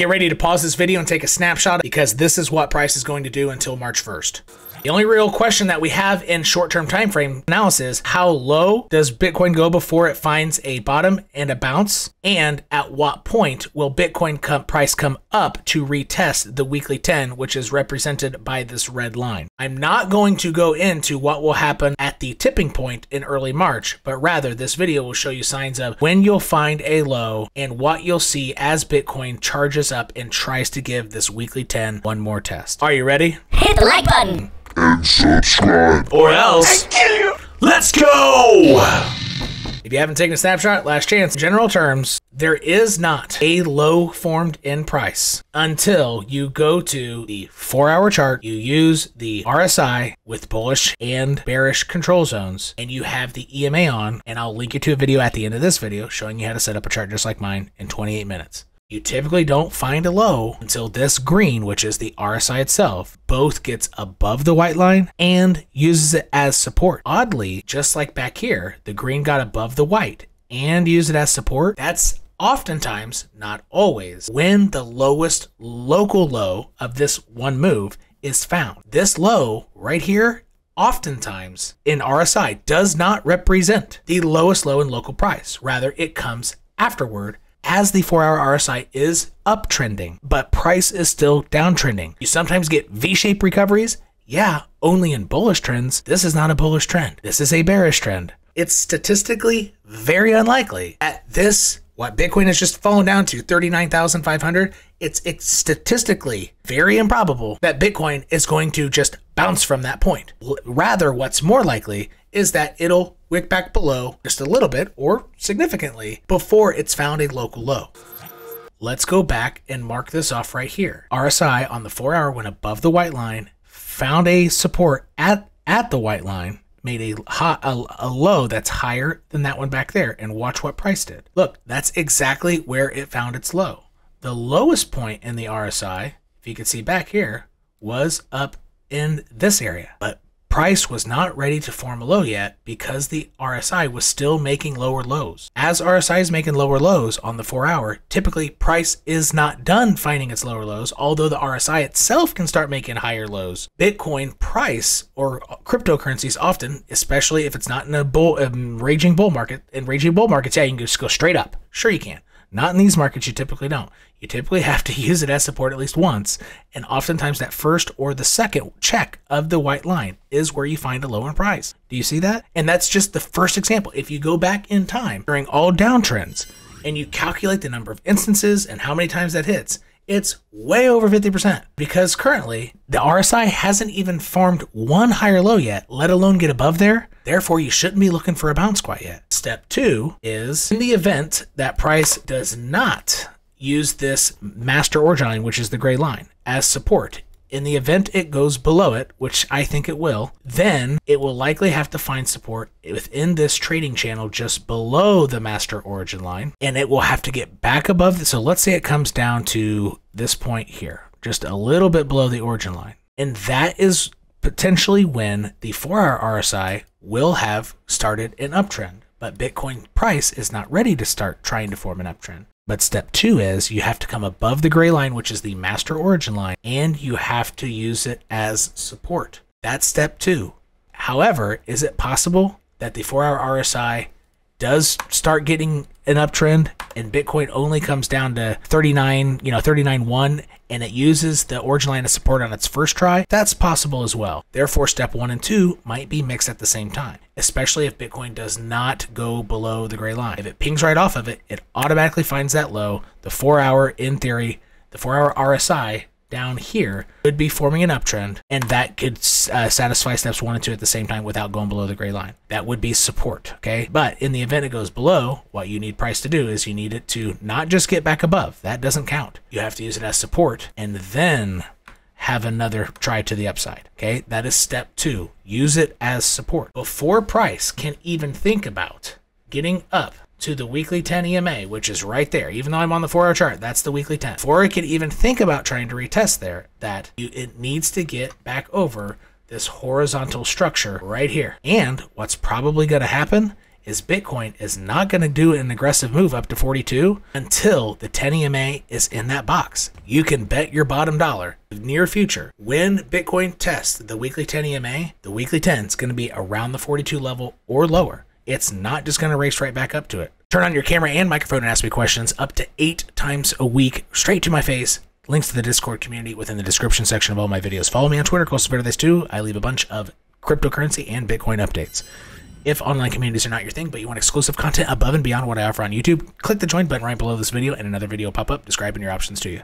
Get ready to pause this video and take a snapshot, because this is what price is going to do until March 1st. The only real question that we have in short-term time frame analysis, how low does Bitcoin go before it finds a bottom and a bounce? And at what point will Bitcoin price come up to retest the weekly 10, which is represented by this red line? I'm not going to go into what will happen at the tipping point in early March, but rather this video will show you signs of when you'll find a low and what you'll see as Bitcoin charges up and tries to give this weekly 10 one more test. Are you ready? Hit the like button and subscribe, or else I kill you. Let's go. If you haven't taken a snapshot, last chance. In general terms, there is not a low formed in price until you go to the 4-hour chart, you use the RSI with bullish and bearish control zones, and you have the EMA on, and I'll link you to a video at the end of this video showing you how to set up a chart just like mine in 28 minutes. You typically don't find a low until this green, which is the RSI itself, both gets above the white line and uses it as support. Oddly, just like back here, the green got above the white and used it as support. That's oftentimes, not always, when the lowest local low of this one move is found. This low right here, oftentimes in RSI, does not represent the lowest low in local price. Rather, it comes afterward, as the 4-hour RSI is uptrending, but price is still downtrending. You sometimes get V-shaped recoveries, yeah, only in bullish trends. This is not a bullish trend. This is a bearish trend. It's statistically very unlikely at this, what Bitcoin has just fallen down to, 39,500, it's statistically very improbable that Bitcoin is going to just bounce from that point. Rather, what's more likely is that it'll wick back below just a little bit or significantly before it's found a local low. Let's go back and mark this off right here. RSI on the 4-hour went above the white line, found a support at the white line, made a low that's higher than that one back there, and watch what price did. Look, that's exactly where it found its low. The lowest point in the RSI, if you can see back here, was up in this area, but price was not ready to form a low yet because the RSI was still making lower lows. As RSI is making lower lows on the 4-hour, typically price is not done finding its lower lows, although the RSI itself can start making higher lows. Bitcoin price, or cryptocurrencies often, especially if it's not in a raging bull market, yeah, you can just go straight up. Sure you can. Not in these markets, you typically don't. You typically have to use it as support at least once, and oftentimes that first or the second check of the white line is where you find a low in price. Do you see that? And that's just the first example. If you go back in time during all downtrends and you calculate the number of instances and how many times that hits, it's way over 50%, because currently the RSI hasn't even formed one higher low yet, let alone get above there. Therefore, you shouldn't be looking for a bounce quite yet. Step two is, in the event that price does not use this master origin line, which is the gray line, as support, in the event it goes below it, which I think it will, then it will likely have to find support within this trading channel just below the master origin line, and it will have to get back above this. So let's say it comes down to this point here, just a little bit below the origin line. And that is potentially when the 4-hour RSI will have started an uptrend, but Bitcoin price is not ready to start trying to form an uptrend. But step two is, you have to come above the gray line, which is the master origin line, and you have to use it as support. That's step two. However, is it possible that the 4-hour RSI does start getting an uptrend and Bitcoin only comes down to 39.1, and it uses the origin line as support on its first try? That's possible as well. Therefore, step one and two might be mixed at the same time, especially if Bitcoin does not go below the gray line. If it pings right off of it, it automatically finds that low. The 4-hour, in theory, the 4-hour RSI down here could be forming an uptrend, and that could satisfy steps one and two at the same time without going below the gray line. That would be support, okay? But in the event it goes below, what you need price to do is you need it to not just get back above. That doesn't count. You have to use it as support and then have another try to the upside, okay? That is step two. Use it as support. Before price can even think about getting up to the weekly 10 EMA, which is right there. Even though I'm on the 4-hour chart, that's the weekly 10. Before it can even think about trying to retest there, it needs to get back over this horizontal structure right here. And what's probably gonna happen is Bitcoin is not going to do an aggressive move up to 42 until the 10 EMA is in that box. You can bet your bottom dollar in the near future, when Bitcoin tests the weekly 10 EMA, the weekly 10 is going to be around the 42 level or lower. It's not just going to race right back up to it. Turn on your camera and microphone and ask me questions up to 8 times a week, straight to my face. Links to the Discord community within the description section of all my videos. Follow me on Twitter, cosasverdes too. I leave a bunch of cryptocurrency and Bitcoin updates. If online communities are not your thing, but you want exclusive content above and beyond what I offer on YouTube, click the join button right below this video and another video will pop up describing your options to you.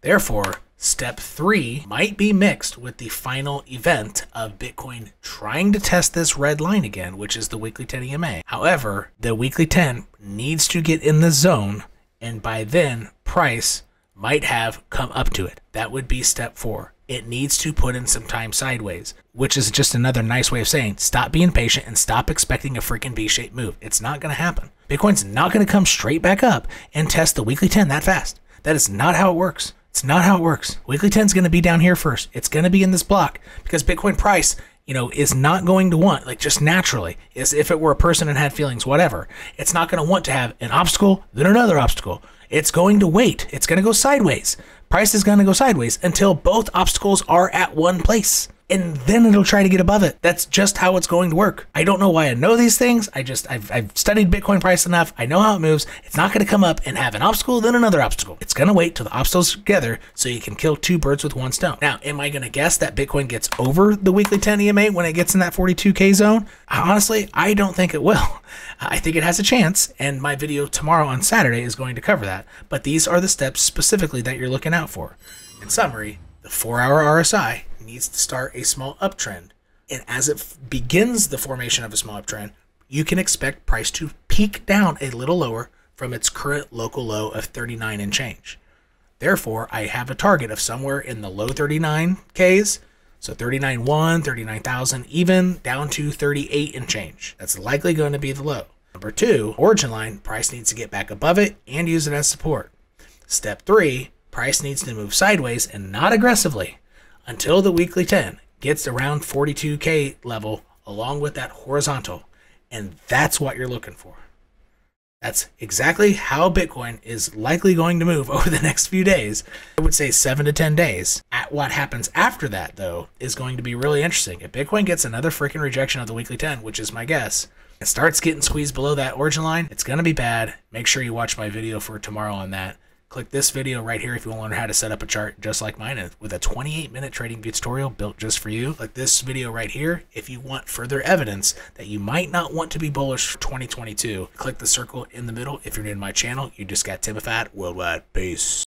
Therefore, step 3 might be mixed with the final event of Bitcoin trying to test this red line again, which is the weekly 10 EMA. However, the weekly 10 needs to get in the zone, and by then, price might have come up to it. That would be step 4. It needs to put in some time sideways, which is just another nice way of saying stop being patient and stop expecting a freaking V-shaped move. It's not going to happen. Bitcoin's not going to come straight back up and test the weekly 10 that fast. That is not how it works. It's not how it works. Weekly 10 is going to be down here first. It's going to be in this block because Bitcoin price, you know, is not going to want, like, just naturally, as if it were a person and had feelings, whatever. It's not going to want to have an obstacle, then another obstacle. It's going to wait. It's going to go sideways. Price is going to go sideways until both obstacles are at one place. And then it'll try to get above it. That's just how it's going to work. I don't know why I know these things. I've studied Bitcoin price enough. I know how it moves. It's not going to come up and have an obstacle, then another obstacle. It's going to wait till the obstacles are together so you can kill two birds with one stone. Now, am I going to guess that Bitcoin gets over the weekly 10 EMA when it gets in that 42K zone? Honestly, I don't think it will. I think it has a chance, and my video tomorrow on Saturday is going to cover that. But these are the steps specifically that you're looking out for. In summary, the 4-hour RSI needs to start a small uptrend. And as it begins the formation of a small uptrend, you can expect price to peak down a little lower from its current local low of 39 and change. Therefore, I have a target of somewhere in the low 39Ks, so 39.1, 39,000, even down to 38 and change. That's likely going to be the low. Number 2, origin line, price needs to get back above it and use it as support. Step 3, price needs to move sideways and not aggressively until the weekly 10 gets around 42K level along with that horizontal. And that's what you're looking for. That's exactly how Bitcoin is likely going to move over the next few days. I would say 7 to 10 days. At what happens after that, though, is going to be really interesting. If Bitcoin gets another freaking rejection of the weekly 10, which is my guess, and starts getting squeezed below that origin line, it's going to be bad. Make sure you watch my video for tomorrow on that. Click this video right here if you want to learn how to set up a chart just like mine with a 28-minute trading tutorial built just for you. Click this video right here if you want further evidence that you might not want to be bullish for 2022. Click the circle in the middle if you're new to my channel. You just got Timofat Worldwide. Peace.